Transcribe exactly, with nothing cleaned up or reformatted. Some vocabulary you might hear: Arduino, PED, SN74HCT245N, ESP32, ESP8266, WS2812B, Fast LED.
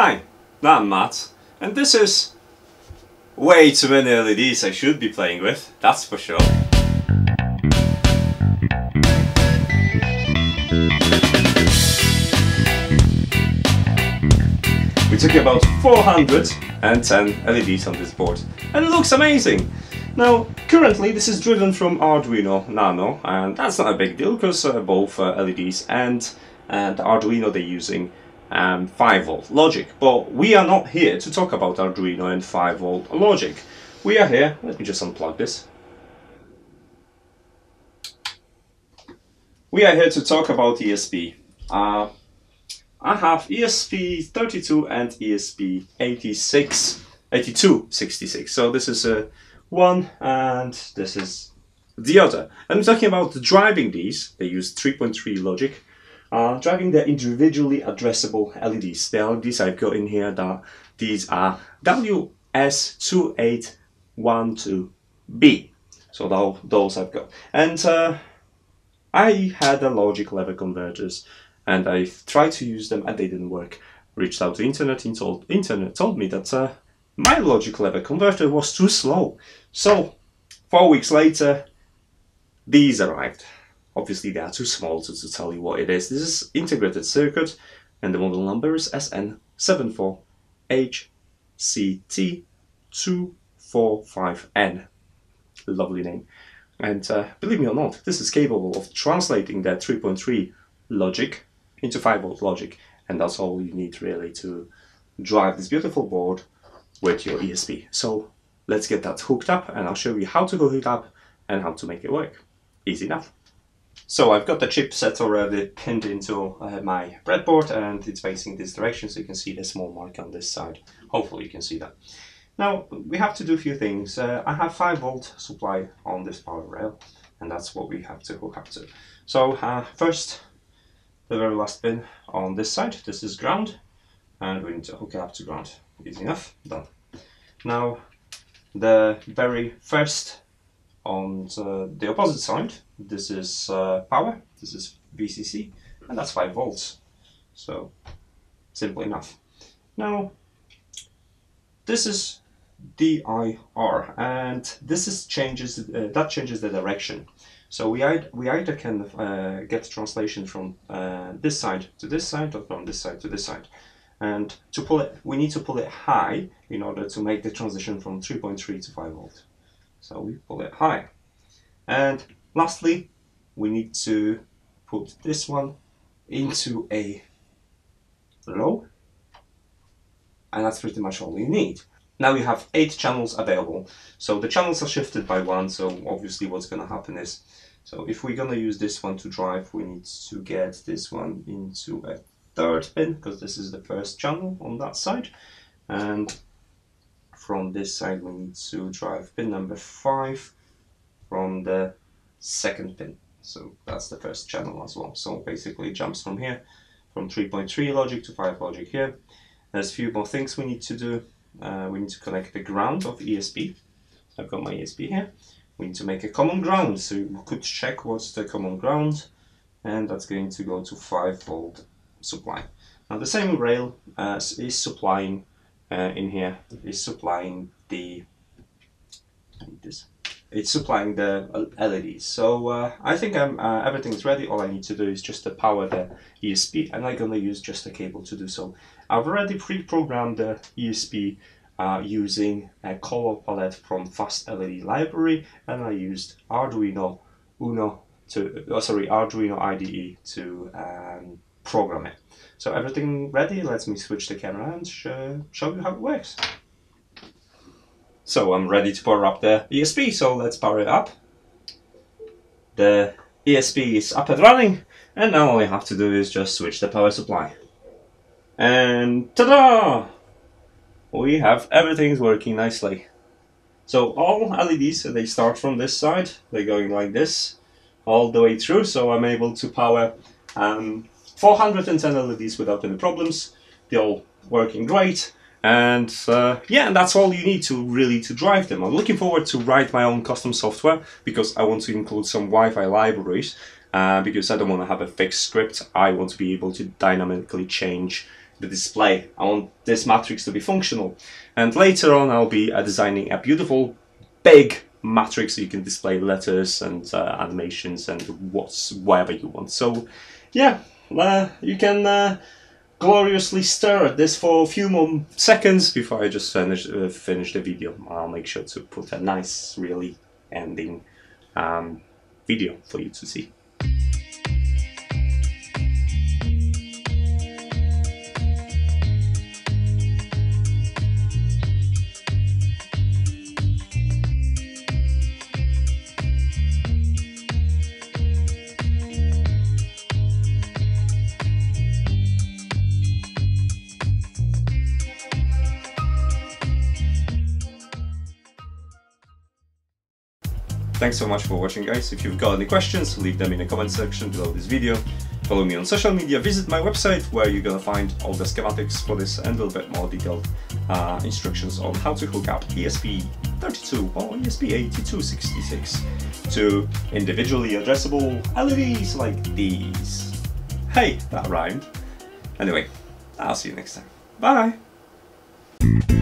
Hi, I'm Matt, and this is way too many L E Ds I should be playing with, that's for sure. We took about four hundred ten L E Ds on this board, and it looks amazing! Now, currently this is driven from Arduino Nano, and that's not a big deal, because uh, both uh, L E Ds and uh, the Arduino they're using Um, five volt logic, but we are not here to talk about Arduino and five volt logic. We are here, let me just unplug this. We are here to talk about E S P. Uh, I have E S P thirty-two and E S P eighty-six, eighty-two sixty-six, so this is uh, one and this is the other. I'm talking about driving these, they use three point three logic. Uh, driving the individually addressable L E Ds. The L E Ds I've got in here, that these are W S two eight one two B. So that, those I've got. And uh, I had a logic level converters and I tried to use them and they didn't work. Reached out to internet, and told, internet told me that uh, my logic level converter was too slow. So four weeks later, these arrived. Obviously they are too small to, to tell you what it is. This is integrated circuit and the model number is S N seven four H C T two four five N. Lovely name. And uh, believe me or not, this is capable of translating that three point three logic into five volt logic. And that's all you need really to drive this beautiful board with your E S P. So let's get that hooked up and I'll show you how to go hook it up and how to make it work. Easy enough. So I've got the chipset already pinned into uh, my breadboard and it's facing this direction, so you can see the small mark on this side. Hopefully you can see that. Now we have to do a few things. Uh, I have five volt supply on this power rail and that's what we have to hook up to. So uh, first, the very last pin on this side, this is ground and we need to hook it up to ground. Easy enough, done. Now the very first on uh, the opposite side, this is uh, power, this is V C C, and that's five volts. So, simple enough. Now, this is D I R, and this is changes uh, that changes the direction. So we, we either can uh, get translation from uh, this side to this side, or from this side to this side. And to pull it, we need to pull it high in order to make the transition from three point three to five volt. So we pull it high. And lastly, we need to put this one into a row. And that's pretty much all you need. Now you have eight channels available. So the channels are shifted by one. So obviously what's going to happen is, so if we're going to use this one to drive, we need to get this one into a third pin, because this is the first channel on that side. And from this side we need to drive pin number five from the second pin, so that's the first channel as well. So basically it jumps from here, from three point three logic to five logic here. There's a few more things we need to do. Uh, we need to connect the ground of E S P. I've got my E S P here. We need to make a common ground, so we could check what's the common ground, and that's going to go to five volt supply. Now the same rail uh, is supplying Uh, in here is supplying the this it's supplying the L E Ds. So uh, I think I'm uh, everything's ready. All I need to do is just to power the E S P, and I'm gonna use just a cable to do so. I've already pre-programmed the E S P uh, using a color palette from Fast L E D library, and I used Arduino Uno to oh, sorry Arduino I D E to um, program it. So everything ready, let me switch the camera and sh show you how it works. So I'm ready to power up the E S P, so let's power it up. The E S P is up and running, and now all I have to do is just switch the power supply. And ta-da! We have everything's working nicely. So all L E Ds, they start from this side, they're going like this all the way through, so I'm able to power um, four hundred ten L E Ds without any problems. They're all working great, and uh, yeah, that's all you need to really to drive them. I'm looking forward to write my own custom software, because I want to include some Wi-Fi libraries, uh, because I don't want to have a fixed script. I want to be able to dynamically change the display. I want this matrix to be functional, and later on I'll be uh, designing a beautiful big matrix so you can display letters and uh, animations and what's whatever you want. So yeah, uh, you can uh, gloriously stare at this for a few more seconds before I just finish uh, finish the video. I'll make sure to put a nice really ending um, video for you to see. Thanks so much for watching, guys. If you've got any questions, leave them in the comment section below this video. Follow me on social media, visit my website where you're gonna find all the schematics for this and a little bit more detailed uh, instructions on how to hook up E S P thirty-two or E S P eighty-two sixty-six to individually addressable L E Ds like these. Hey, that rhymed. Anyway, I'll see you next time. Bye!